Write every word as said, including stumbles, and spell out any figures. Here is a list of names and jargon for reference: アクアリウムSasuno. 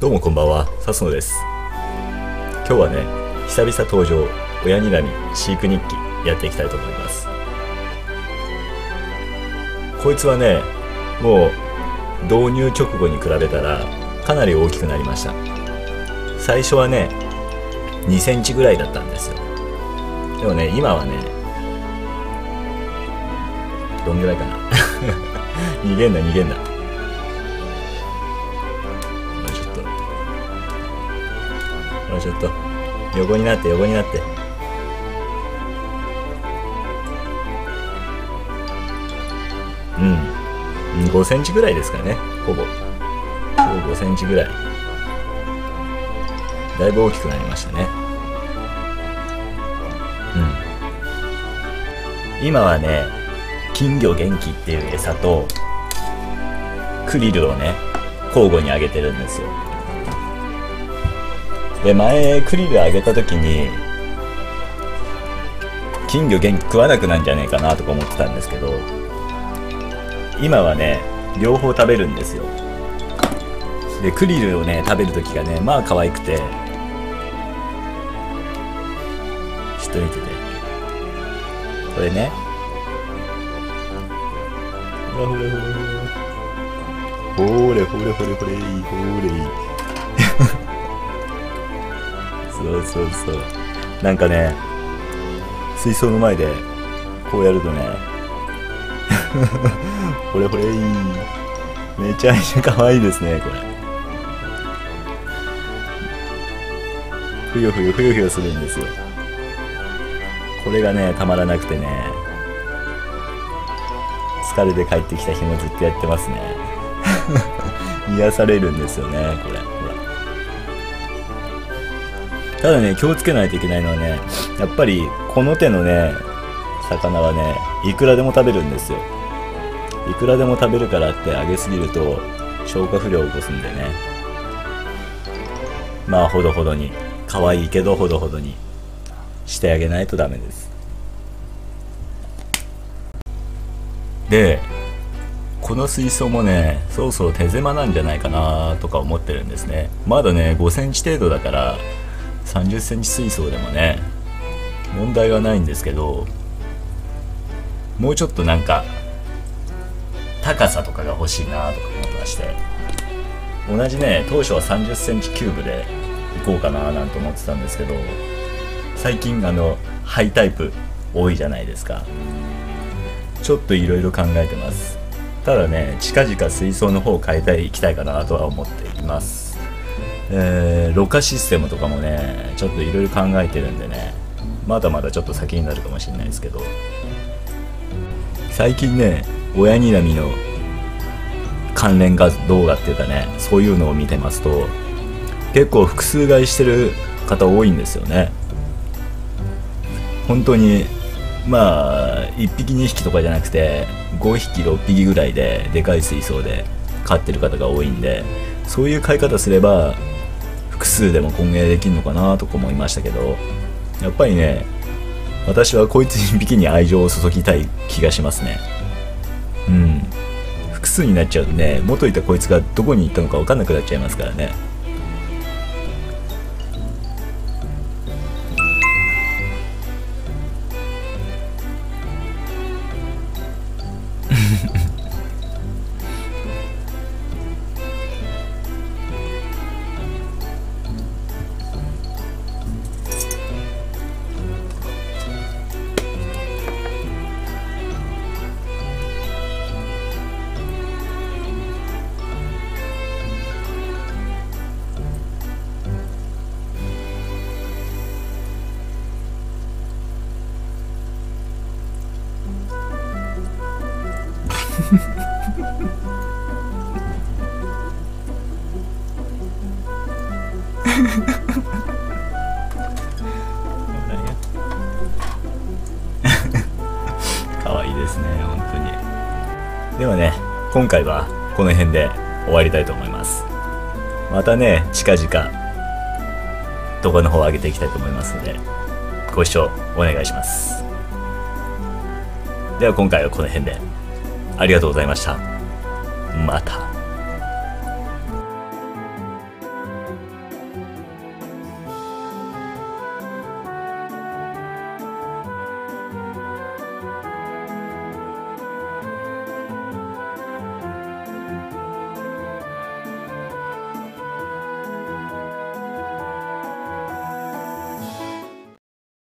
どうもこんばんは、サスノです。今日はね、久々登場、親にらみ飼育日記やっていきたいと思います。こいつはね、もう導入直後に比べたらかなり大きくなりました。最初はねにセンチぐらいだったんですよ。でもね、今はねどんぐらいかな逃げんな逃げんな。もうちょっともうちょっと横になって横になって、うんごセンチぐらいですかね、ほぼ。ごセンチぐらい。だいぶ大きくなりましたね。うん。今はね、金魚元気っていう餌と、クリルをね、交互にあげてるんですよ。で、前、クリルあげたときに、金魚元気食わなくなんじゃねえかなとか思ってたんですけど、今はね、両方食べるんですよ。で、クリルをね、食べるときがね、まあ可愛くて、ちょっと見てて。これね。ほらほらほら。ほれほれほれほれい、ほれい。そうそうそう。なんかね、水槽の前で、こうやるとね、これこれいい、めちゃめちゃ可愛いですね。これふよふよふよふよするんですよ。これがねたまらなくてね、疲れて帰ってきた日もずっとやってますね癒されるんですよね、これ。ほら、ただね、気をつけないといけないのはね、やっぱりこの手のね魚はね、いくらでも食べるんですよ。いくらでも食べるからってあげすぎると消化不良を起こすんでね、まあほどほどに、可愛いけどほどほどにしてあげないとダメです。で、この水槽もね、そろそろ手狭なんじゃないかなとか思ってるんですね。まだねごセンチ程度だから、さんじゅっセンチ水槽でもね問題はないんですけど、もうちょっとなんか高さとかが欲しいなとか思ってまして、同じね、当初はさんじゅっセンチキューブでいこうかななんて思ってたんですけど、最近あのハイタイプ多いじゃないですか。ちょっといろいろ考えてます。ただね、近々水槽の方を変えていきたいかなとは思っています。えー、ろ過システムとかもねちょっといろいろ考えてるんでね、まだまだちょっと先になるかもしれないですけど、最近ね親にらみの関連画動画っていうかね、そういうのを見てますと、結構複数買いしてる方多いんですよね。本当にまあいっぴきにひきとかじゃなくてごひきろっぴきぐらいででかい水槽で飼ってる方が多いんで、そういう飼い方すれば複数でも混泳できるのかなとか思いましたけど、やっぱりね私はこいついっぴきに愛情を注ぎたい気がしますね。うん。複数になっちゃうとね、元いたこいつがどこに行ったのか分かんなくなっちゃいますからね。かわいいですね、本当に。ではね、今回はこの辺で終わりたいと思います。またね近々動画の方を上げていきたいと思いますので、ご視聴お願いします。では今回はこの辺で、ありがとうございました。また。